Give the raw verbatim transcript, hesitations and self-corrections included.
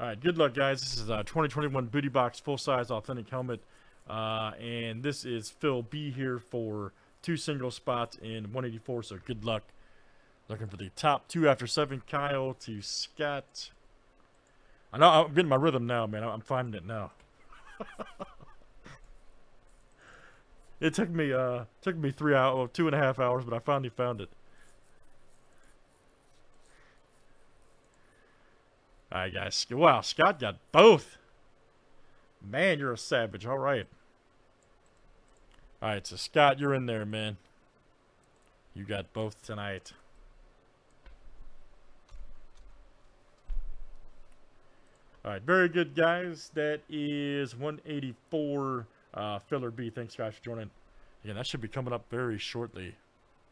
All right, good luck, guys. This is a twenty twenty-one Booty Box full-size authentic helmet, uh, and this is Phil B here for two single spots in one eighty-four. So good luck. Looking for the top two after seven. Kyle to Scott. I know I'm getting my rhythm now, man. I'm finding it now. It took me uh took me three hours, well, two and a half hours, but I finally found it. All right, guys. Wow, Scott got both. Man, you're a savage. All right. All right, so Scott, you're in there, man. You got both tonight. All right, very good, guys. That is one eighty-four. Uh, Filler B, thanks, guys, for joining. Again, that should be coming up very shortly.